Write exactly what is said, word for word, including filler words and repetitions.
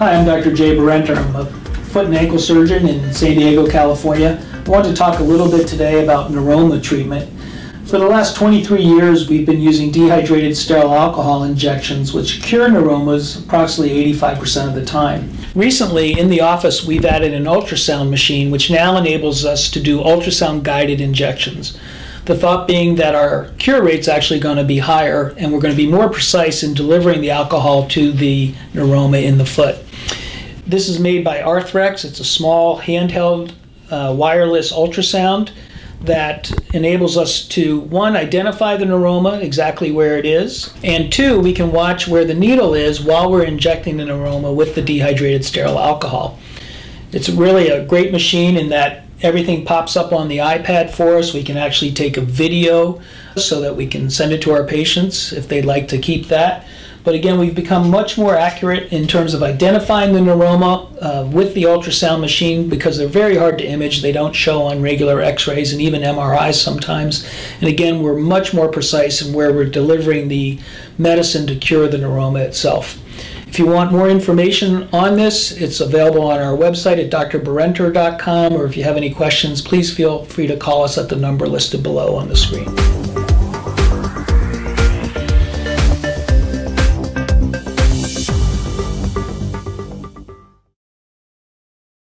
Hi, I'm Doctor Jay Berenter. I'm a foot and ankle surgeon in San Diego, California. I want to talk a little bit today about neuroma treatment. For the last twenty-three years, we've been using dehydrated sterile alcohol injections, which cure neuromas approximately eighty-five percent of the time. Recently, in the office, we've added an ultrasound machine, which now enables us to do ultrasound-guided injections. The thought being that our cure rate's actually going to be higher, and we're going to be more precise in delivering the alcohol to the neuroma in the foot. This is made by Arthrex. It's a small handheld uh, wireless ultrasound that enables us to, one, identify the neuroma exactly where it is, and two, we can watch where the needle is while we're injecting the neuroma with the dehydrated sterile alcohol. It's really a great machine in that everything pops up on the iPad for us. We can actually take a video so that we can send it to our patients if they'd like to keep that. But again, we've become much more accurate in terms of identifying the neuroma uh, with the ultrasound machine, because they're very hard to image. They don't show on regular x-rays and even M R Is sometimes. And again, we're much more precise in where we're delivering the medicine to cure the neuroma itself. If you want more information on this, it's available on our website at D R berenter dot com, or if you have any questions, please feel free to call us at the number listed below on the screen.